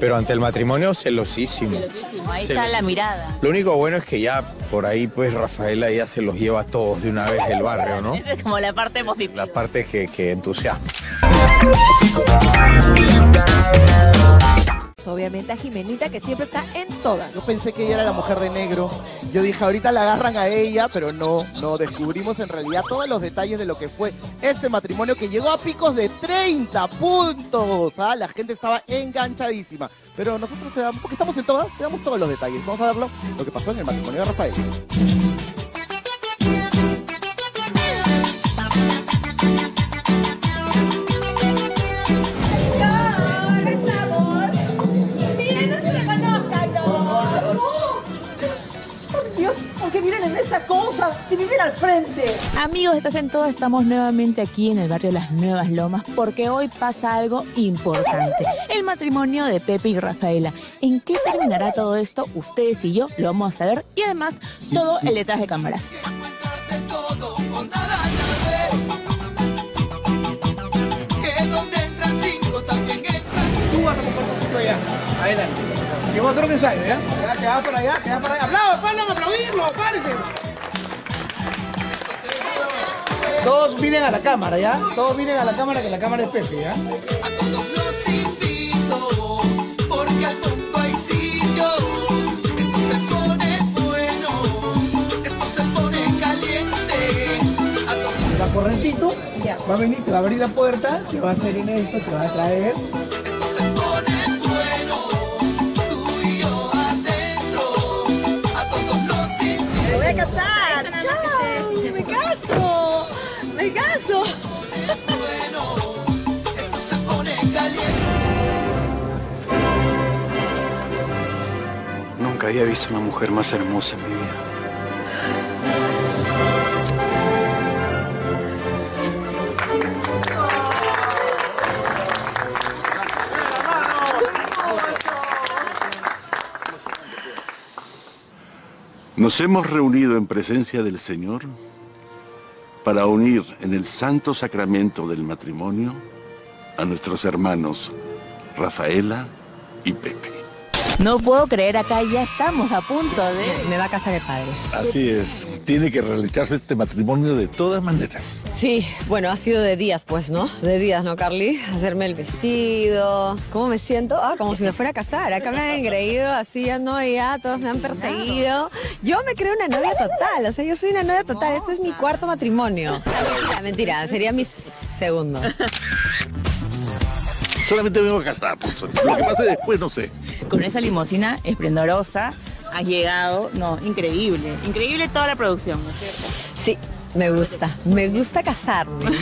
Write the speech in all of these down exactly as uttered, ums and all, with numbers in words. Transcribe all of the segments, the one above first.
Pero ante el matrimonio, celosísimo. Celosísimo, ahí celosísimo. Está la mirada. Lo único bueno es que ya por ahí, pues, Rafaela ya se los lleva a todos de una vez del barrio, ¿no? Es como la parte positiva. La parte que, que entusiasma. Obviamente a Jimenita, que siempre está en todas. Yo pensé que ella era la mujer de negro. Yo dije, ahorita la agarran a ella, pero no, no. Descubrimos en realidad todos los detalles de lo que fue este matrimonio que llegó a picos de treinta puntos. ¿Ah? La gente estaba enganchadísima. Pero nosotros, te damos, porque estamos en todas, te damos todos los detalles. Vamos a verlo, lo que pasó en el matrimonio de Rafael. Esa cosa, si viven al frente. Amigos, estás en todo, estamos nuevamente aquí en el barrio Las Nuevas Lomas porque hoy pasa algo importante. El matrimonio de Pepe y Rafaela. ¿En qué terminará todo esto? Ustedes y yo lo vamos a saber y además todo el detrás de cámaras. Tú vas a compartir esto allá. Adelante. Llegó otro mensaje, ¿eh? Ya, que va para allá, que va para allá. ¡Aplausos, aplausos, aplaudirlo! ¡Párense! Todos miren a la cámara, ¿ya? Todos miren a la cámara, que la cámara es Pepe, ¿ya? A todos los invito, porque al fondo hay sitio. Esto se pone bueno, esto se pone caliente. A todos... La correntito va a venir, te va a abrir la puerta, te va a hacer inédito, te va a traer... casar. ¡Chao! ¡Me caso! ¡Me caso! Nunca había visto una mujer más hermosa en mi vida. Nos hemos reunido en presencia del Señor para unir en el santo sacramento del matrimonio a nuestros hermanos Rafaela y Pepe. No puedo creer, acá ya estamos a punto de... Me va a casa de padres. Así es, tiene que realizarse este matrimonio de todas maneras. Sí, bueno, ha sido de días pues, ¿no? De días, ¿no, Carly? Hacerme el vestido... ¿Cómo me siento? Ah, como si me fuera a casar. Acá me han engreído, así ya no, ya todos me han perseguido. Yo me creo una novia total, o sea, yo soy una novia total. Este es mi cuarto matrimonio. Mentira, mentira, sería mi segundo. Solamente vengo a casar, pues. Lo que pase después, no sé. Con esa limusina esplendorosa ha llegado, no, increíble. Increíble toda la producción, ¿no es cierto? Sí, me gusta. Me gusta casarme.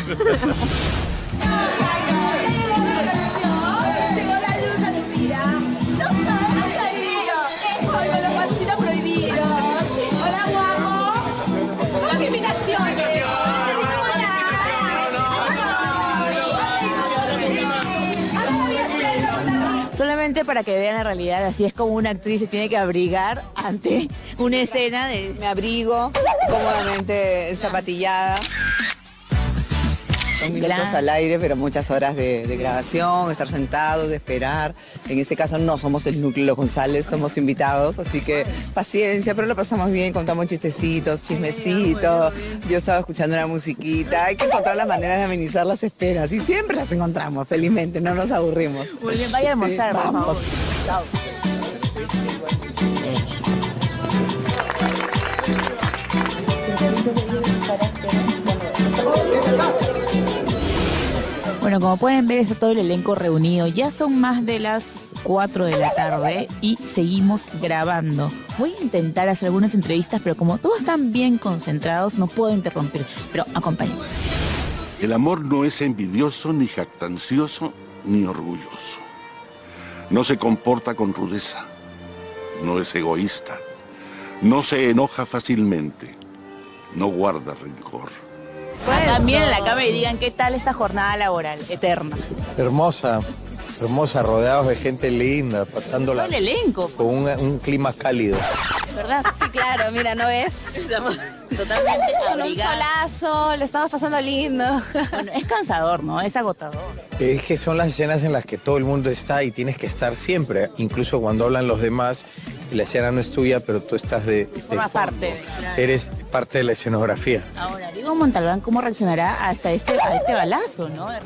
Para que vean la realidad, así es como una actriz se tiene que abrigar ante una escena de... Me abrigo, cómodamente zapatillada. Son minutos al aire, pero muchas horas de, de grabación, estar sentados, de esperar. En este caso no somos el núcleo González, somos invitados, así que paciencia, pero lo pasamos bien, contamos chistecitos, chismecitos. Yo estaba escuchando una musiquita. Hay que encontrar las maneras de amenizar las esperas y siempre las encontramos, felizmente, no nos aburrimos. Muy bien, vaya a almorzar, sí, por favor. Chao. Bueno, como pueden ver, está todo el elenco reunido. Ya son más de las cuatro de la tarde y seguimos grabando. Voy a intentar hacer algunas entrevistas, pero como todos están bien concentrados, no puedo interrumpir. Pero acompáñenme. El amor no es envidioso, ni jactancioso, ni orgulloso. No se comporta con rudeza. No es egoísta. No se enoja fácilmente. No guarda rencor. También en la cama y digan qué tal esta jornada laboral eterna. Hermosa, hermosa, rodeados de gente linda, pasándola. El elenco. Con un, un clima cálido. ¿Verdad? Sí, claro, mira, no es. totalmente con un solazo, le estamos pasando lindo. Bueno, es cansador, ¿no? Es agotador. Es que son las escenas en las que todo el mundo está y tienes que estar siempre, incluso cuando hablan los demás, la escena no es tuya, pero tú estás de, de forma parte. Claro. Eres parte de la escenografía. Ahora, Diego Montalbán, ¿cómo reaccionará hasta este, a este balazo, no? De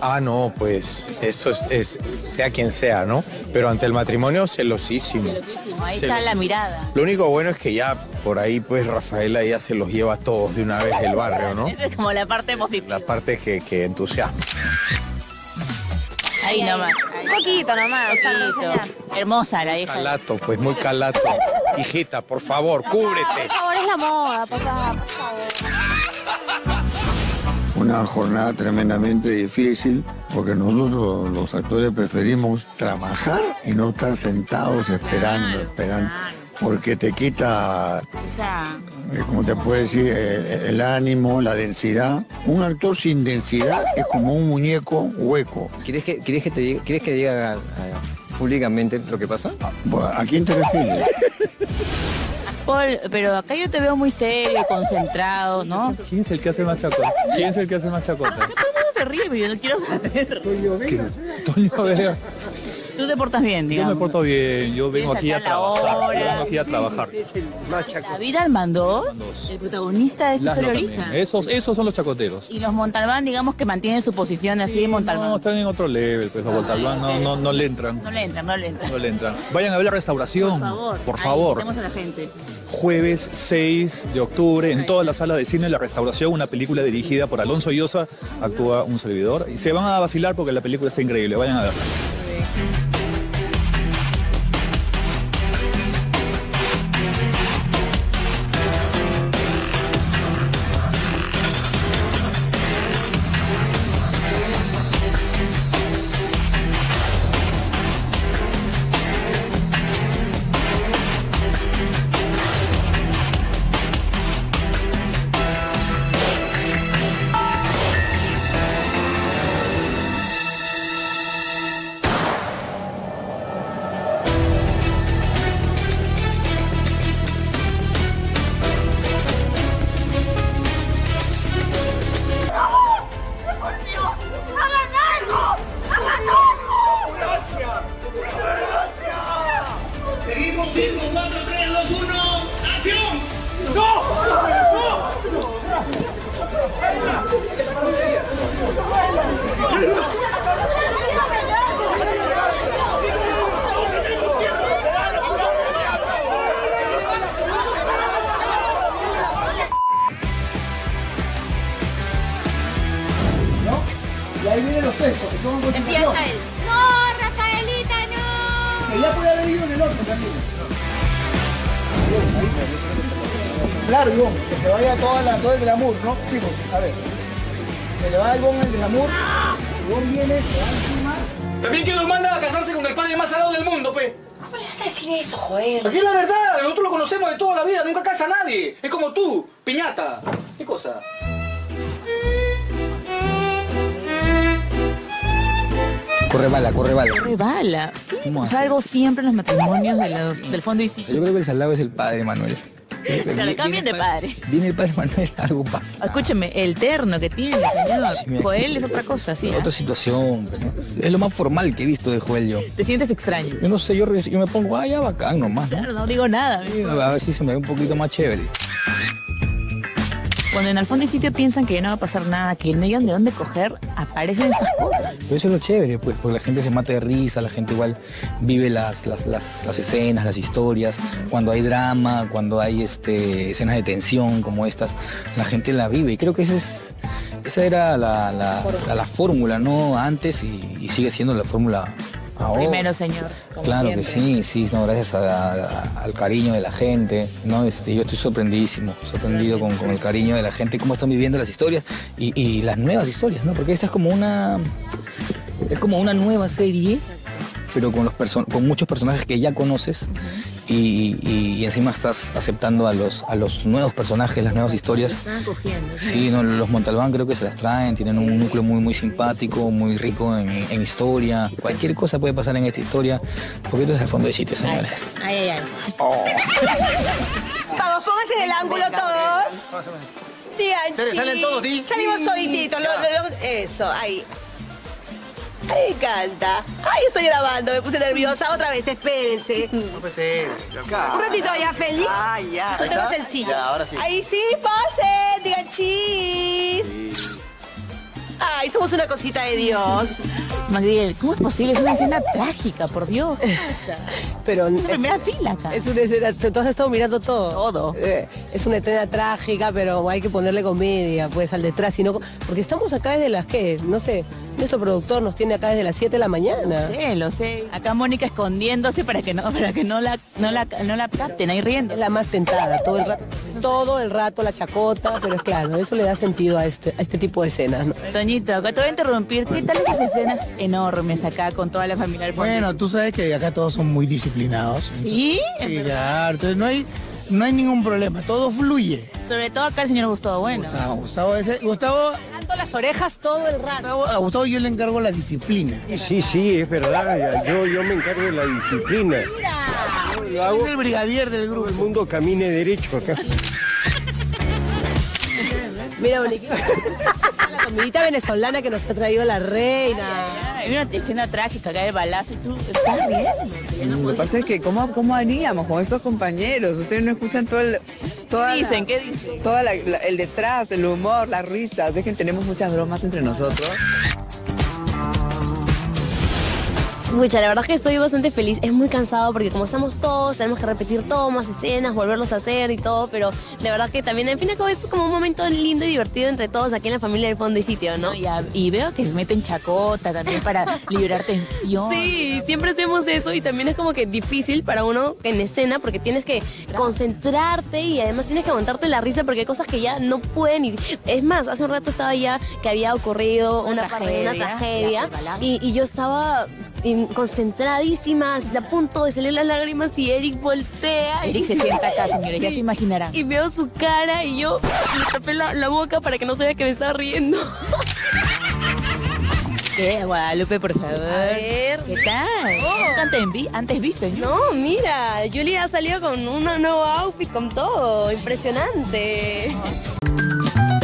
ah, no, pues, esto es, es, sea quien sea, ¿no? Pero ante el matrimonio, celosísimo. Celosísimo, ahí celosísimo. Está la mirada. Lo único bueno es que ya, por ahí, pues, Rafaela ya se los lleva a todos de una vez del barrio, ¿no? Es como la parte positiva. La parte que, que entusiasma. Ahí nomás. Ahí. Un poquito nomás. Poquito. Hermosa la hija. Calato, pues muy calato. Hijita, por favor, no, cúbrete. Por favor, es la moda, por favor. Una jornada tremendamente difícil, porque nosotros los actores preferimos trabajar y no estar sentados esperando, esperando. Porque te quita, como te puedo decir, el ánimo, la densidad. Un actor sin densidad es como un muñeco hueco. ¿Quieres que, quieres que, te, quieres que diga a, a, públicamente lo que pasa? ¿A, a quién te refieres? Paul, pero acá yo te veo muy serio, concentrado, ¿no? ¿Quién es el que hace más chacota? ¿Quién es el que hace más chacota? ¿Por qué todo el mundo se ríe? Yo no quiero saber. Toño, venga. Toño, venga. Tú te portas bien, digamos. Yo me porto bien, yo vengo aquí a trabajar. Hora. Yo vengo aquí a trabajar. David Almandoz, el protagonista de esta Laszlo historia original. Esos, esos son los chacoteros. Y los Montalbán, digamos que mantienen su posición así, sí, Montalbán. No, están en otro level, pues los Montalbán no, no, no le entran. No le entran, no le entran. No le entran. Vayan a ver la restauración, por favor. Por favor. Ahí, a la gente. Jueves seis de octubre, en todas las salas de cine, La Restauración, una película dirigida por Alonso Llosa, actúa un servidor. Y se van a vacilar porque la película está increíble, vayan a verla. Algo siempre en los matrimonios de los, del Fondo y Sitio. Yo creo que el salado es el padre Manuel. Pero cambien de padre. Viene el padre Manuel, algo pasa. Escúcheme, el terno que tiene, señor. Joel es otra cosa, sí. Otra situación. Es lo más formal que he visto de Joel yo. ¿Te sientes extraño? Yo no sé, yo, yo me pongo, ah, ya bacán nomás, ¿no? Claro, no digo nada. Amigo. A ver si se me ve un poquito más chévere. Cuando en Al Fondo y Sitio piensan que ya no va a pasar nada, que no hayan de dónde coger, aparecen estas cosas. Pero eso es lo chévere, pues, porque la gente se mata de risa, la gente igual vive las, las, las, las escenas, las historias. Cuando hay drama, cuando hay este, escenas de tensión como estas, la gente la vive. Y creo que esa, es, esa era la, la, la, la fórmula, ¿no? Antes y, y sigue siendo la fórmula. Ahora. Primero, señor. Claro siempre. Que sí, sí, no, gracias a, a, al cariño de la gente, ¿no? Este, yo estoy sorprendidísimo, sorprendido con, con el cariño de la gente, cómo están viviendo las historias y, y las nuevas historias, ¿no? Porque esta es como una, es como una nueva serie, pero con, los person con muchos personajes que ya conoces. Uh-huh. Y, y, y encima estás aceptando a los, a los nuevos personajes, las nuevas historias. Están cogiendo. Sí, no, los Montalbán creo que se las traen, tienen un núcleo muy, muy simpático, muy rico en, en historia. Cualquier cosa puede pasar en esta historia, porque esto es el fondo de sitio, señores. Ay, ay, ay. Oh. Vamos, pónganse en el ángulo todos. Digan chi. ¿Salen todos, di? Salimos todititos. Lo, lo, lo, eso, ahí. Ay, encanta. Ay, estoy grabando, me puse nerviosa. Otra vez, espérense. No, pues, eh, un ratito ya, Félix. Ah, ya. Lo tengo sencillo. Ya, ahora sí. Ahí sí, posen, digan chis. Sí. Ay, somos una cosita de Dios. Magdiel, ¿cómo es posible? Es una escena trágica, por Dios. Pero es una primera fila acá. Es una escena, tú has estado mirando todo. Todo. Eh, es una escena trágica, pero hay que ponerle comedia, pues, al detrás. Sino, porque estamos acá desde las, ¿qué? No sé, nuestro productor nos tiene acá desde las siete de la mañana. Lo sé, lo sé. Acá Mónica escondiéndose para que no, para que no la, no la, no la capten, ahí riendo. Es la más tentada, todo el rato, todo el rato la chacota, pero es claro, eso le da sentido a este, a este tipo de escenas, ¿no? Toñito, acá te voy a interrumpir. ¿Qué tal esas escenas enormes acá con toda la familia del Fondo? Bueno, tú sabes que acá todos son muy disciplinados. ¿Sí? Sí, claro. Entonces no hay, no hay ningún problema. Todo fluye. Sobre todo acá el señor Gustavo, bueno. Gustavo, Gustavo ese, Gustavo... dando las orejas todo el rato. Gustavo, a Gustavo yo le encargo la disciplina. Sí, sí, es verdad. Yo, yo me encargo de la disciplina. Mira. Es el brigadier del grupo. El mundo camine derecho acá. Mira, Boniquita. La comidita venezolana que nos ha traído la reina. Hay una escena trágica acá de balazo. ¿Tú estás bien? Lo que pasa es que, ¿cómo, cómo haríamos con estos compañeros? Ustedes no escuchan todo el... Toda dicen, la, ¿qué dicen? Todo el detrás, el humor, las risas. Es que tenemos muchas bromas entre nosotros. Escucha, la verdad es que estoy bastante feliz. Es muy cansado porque como estamos todos, tenemos que repetir tomas, escenas, volverlos a hacer y todo, pero de verdad que también, al fin y al cabo, es como un momento lindo y divertido entre todos aquí en la familia del Fondo y Sitio, ¿no? Y, a, y veo que se meten chacota también para liberar tensión. Sí, siempre hacemos eso y también es como que difícil para uno en escena porque tienes que concentrarte y además tienes que aguantarte la risa porque hay cosas que ya no pueden ir. Es más, hace un rato estaba ya que había ocurrido una, una tragedia, una tragedia y, y yo estaba... concentradísima, a punto de salir las lágrimas y Eric voltea. Eric se sienta acá, señores, ya se imaginarán. Y veo su cara y yo me tapé la, la boca para que no se vea que me estaba riendo. ¿Qué, Guadalupe, por favor? A ver. ¿Qué tal? Oh. Antes, vi, antes viste, ¿no? No, mira, Julia ha salido con un nuevo outfit, con todo. Impresionante. Oh.